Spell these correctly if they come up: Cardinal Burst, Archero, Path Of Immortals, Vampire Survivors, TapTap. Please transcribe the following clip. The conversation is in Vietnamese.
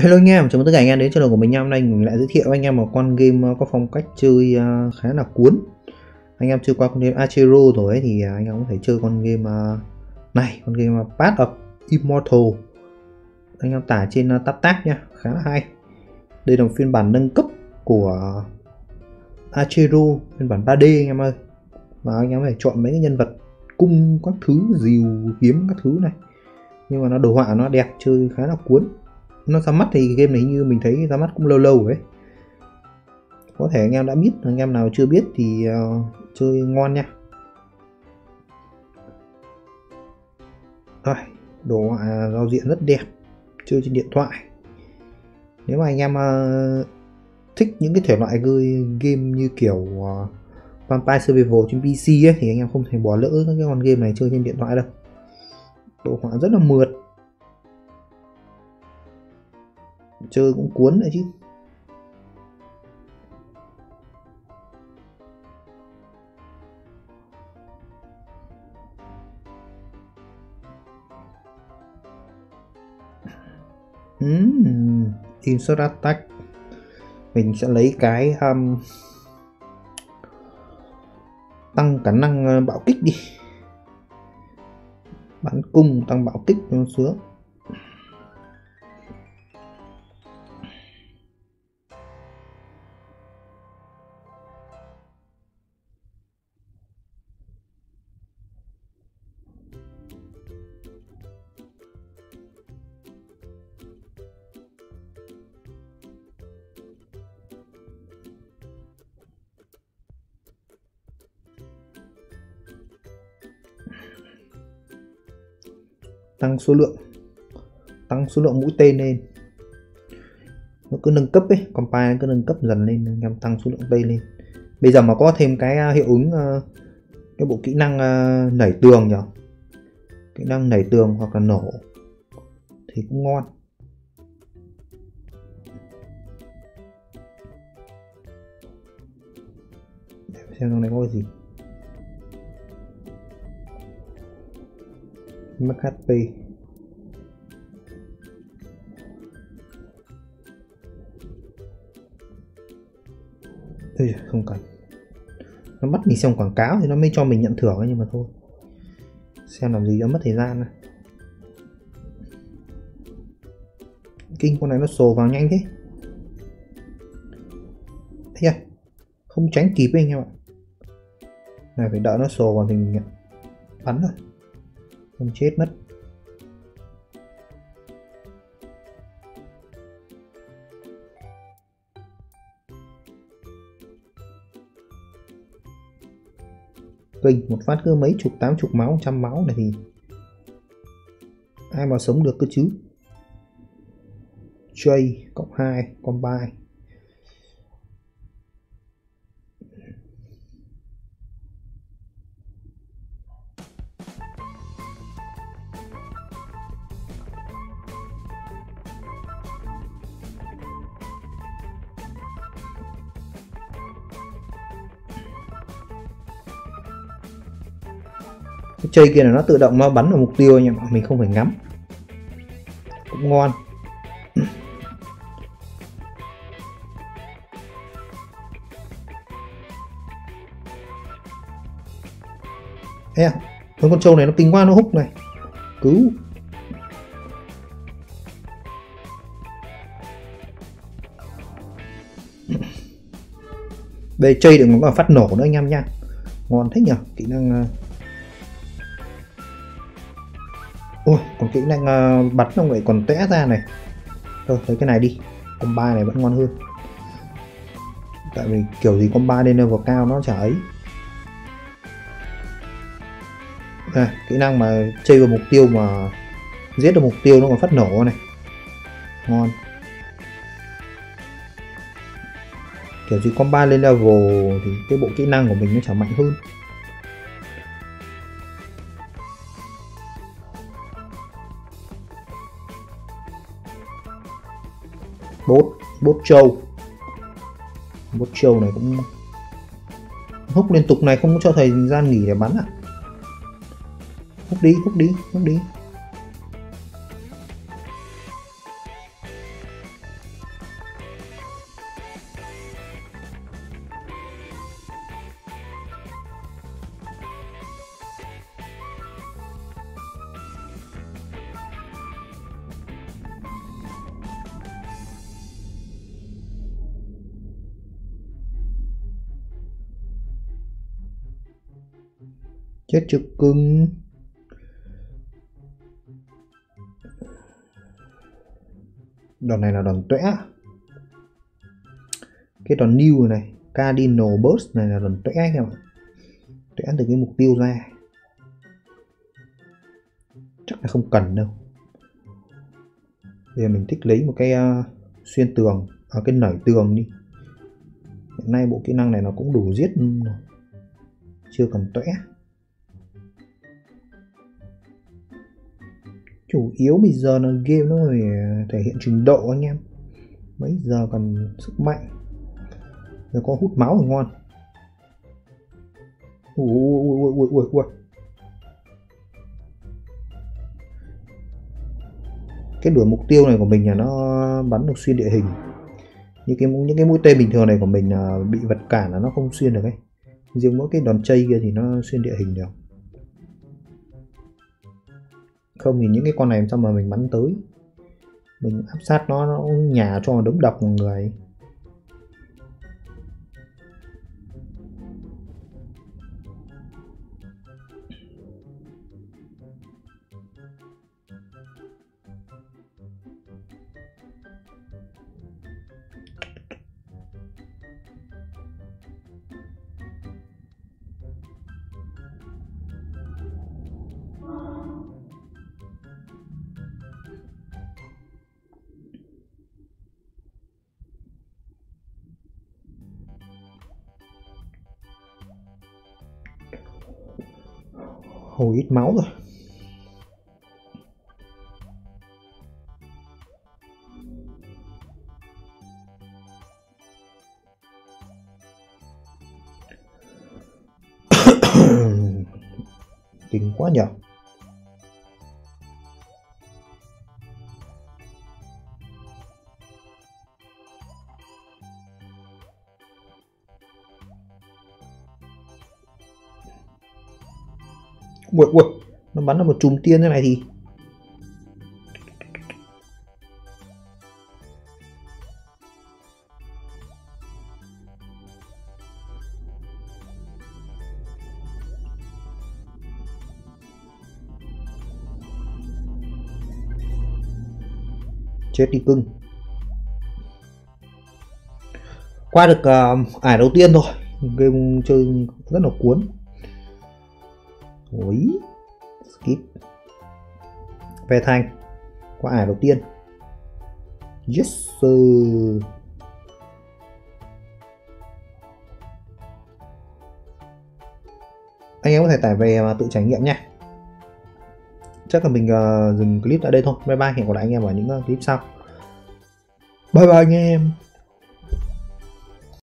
Hello anh em, chào mừng tất cả anh em đến channel của mình. Hôm nay mình lại giới thiệu anh em một con game có phong cách chơi khá là cuốn. Anh em chơi qua con game Archero rồi ấy, thì anh em cũng phải chơi con game này, con game Path of Immortals. Anh em tải trên TapTap nha, khá là hay. Đây là một phiên bản nâng cấp của Archero, phiên bản 3D anh em ơi. Và anh em phải chọn mấy cái nhân vật cung các thứ, rìu kiếm các thứ này. Nhưng mà nó đồ họa nó đẹp, chơi khá là cuốn. Nó ra mắt thì game này như mình thấy ra mắt cũng lâu lâu ấy. Có thể anh em đã biết, anh em nào chưa biết thì chơi ngon nha. Rồi, đồ họa giao diện rất đẹp, chơi trên điện thoại. Nếu mà anh em thích những cái thể loại game như kiểu Vampire Survivors trên PC ấy, thì anh em không thể bỏ lỡ các cái con game này chơi trên điện thoại đâu. Đồ họa rất là mượt, chơi cũng cuốn đấy chứ. Insert attack mình sẽ lấy cái tăng khả năng bạo kích đi, bắn cung tăng bạo kích cho sướng. Tăng số lượng mũi tên lên, nó cứ nâng cấp ấy, compile cứ nâng cấp dần lên, anh em tăng số lượng tên lên. Bây giờ mà có thêm cái hiệu ứng cái bộ kỹ năng nảy tường nhỉ, kỹ năng nảy tường hoặc là nổ thì cũng ngon. Để xem trong này có gì. Max HP. Ê, không cần. Nó bắt mình xem quảng cáo thì nó mới cho mình nhận thưởng ấy, nhưng mà thôi. Xem làm gì cho mất thời gian này. Kinh, con này nó sồ vào nhanh thế. Thế à? Không tránh kịp ấy anh em ạ. Này phải đợi nó sồ vào thì mình nhận. Bắn rồi. Không chết mất. Kinh, một phát cứ mấy chục, 80 máu, 100 máu này thì ai mà sống được cơ chứ. Chơi cộng 2 combine. Cái chơi kia là nó tự động nó bắn vào mục tiêu nhưng mà mình không phải ngắm, cũng ngon. Ê à, con trâu này nó tinh quá, nó húc này, cứu. Đây chơi được nó phát nổ nữa anh em nha, ngon thế nhỉ. Kỹ năng còn kỹ năng bắn nó lại còn tẽ ra này. Thôi thấy cái này đi, combat này vẫn ngon hơn. Tại vì kiểu gì combat lên level cao nó chả ấy. À, kỹ năng mà chơi vào mục tiêu mà giết được mục tiêu nó còn phát nổ này, ngon. Kiểu gì combat lên level thì cái bộ kỹ năng của mình nó chả mạnh hơn. Bốt trâu này cũng húc liên tục này, không có cho thời gian nghỉ để bắn à. Húc đi. Chết chưa cưng. Đòn này là đòn tuẽ. Cái đòn new này, Cardinal Burst này là đòn tuẽ các bạn. Tuẽ từ cái mục tiêu ra. Chắc là không cần đâu. Bây giờ mình thích lấy một cái xuyên tường, cái nảy tường đi. Hiện nay bộ kỹ năng này nó cũng đủ giết rồi. Chưa cần tuẽ. Chủ yếu bây giờ là game nó phải thể hiện trình độ anh em. Mấy giờ cần sức mạnh. Giờ có hút máu thì ngon. Ui. Cái đuổi mục tiêu này của mình là nó bắn được xuyên địa hình. Những cái mũi tên bình thường này của mình là bị vật cản là nó không xuyên được ấy. Riêng mỗi cái đòn chây kia thì nó xuyên địa hình được. Không thì những cái con này làm sao mà mình bắn tới. Mình áp sát nó nhả cho đấm độc mọi người. Hồi ít máu rồi. Kinh quá nhỉ. Ui, nó bắn ra một chùm tiên thế này thì chết đi cưng. Qua được ải đầu tiên rồi. Game chơi rất là cuốn. Ôi, skip về thành qua ải đầu tiên. Yes sir. Anh em có thể tải về mà tự trải nghiệm nha. Chắc là mình dừng clip tại đây thôi. Bye bye, hẹn gặp lại anh em ở những clip sau. Bye bye anh em.